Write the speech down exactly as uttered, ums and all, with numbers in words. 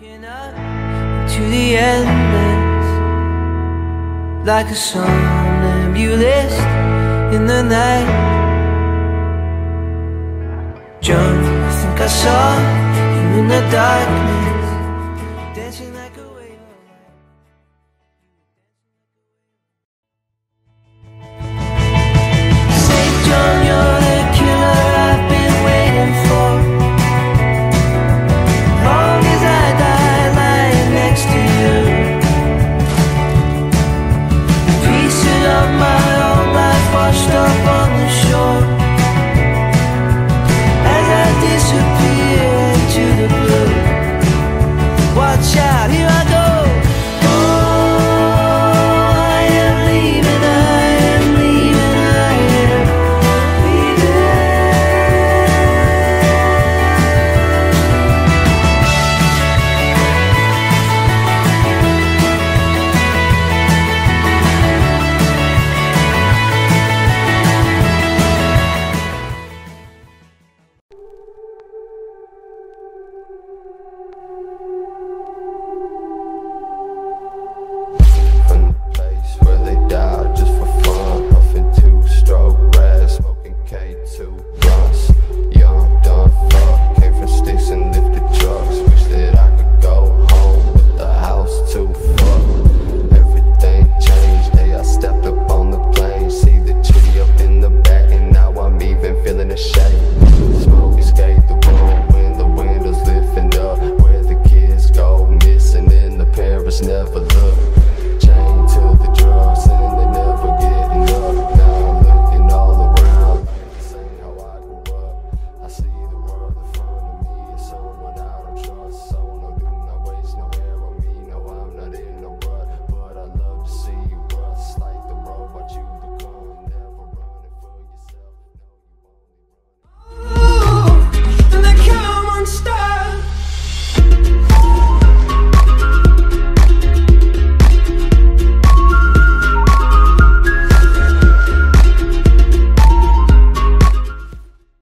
Looking up to the endless, like a somnambulist in the night. Jump, I think I saw you in the darkness.